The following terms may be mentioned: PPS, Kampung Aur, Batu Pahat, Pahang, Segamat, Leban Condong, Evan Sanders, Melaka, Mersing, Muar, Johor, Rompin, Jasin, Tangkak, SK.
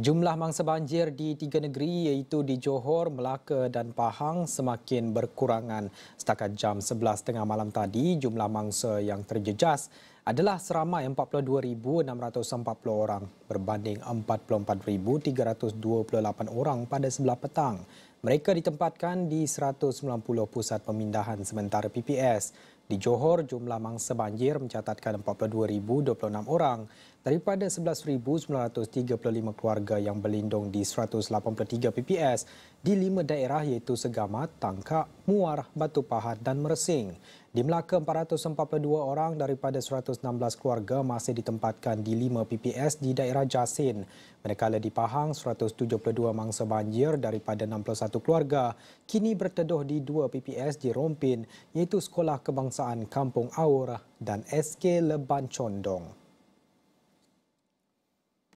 Jumlah mangsa banjir di tiga negeri iaitu di Johor, Melaka dan Pahang semakin berkurangan. Setakat jam 11.30 malam tadi, jumlah mangsa yang terjejas adalah seramai 42,640 orang berbanding 44,328 orang pada sebelah petang. Mereka ditempatkan di 190 pusat pemindahan sementara PPS. Di Johor, jumlah mangsa banjir mencatatkan 42,026 orang daripada 11,935 keluarga yang berlindung di 183 PPS di 5 daerah iaitu Segamat, Tangkak, Muar, Batu Pahat dan Mersing. Di Melaka, 442 orang daripada 116 keluarga masih ditempatkan di 5 PPS di daerah Jasin. Manakala di Pahang, 172 mangsa banjir daripada 61 keluarga kini berteduh di 2 PPS di Rompin iaitu Sekolah Kebangsaan Kampung Aur dan SK Leban Condong.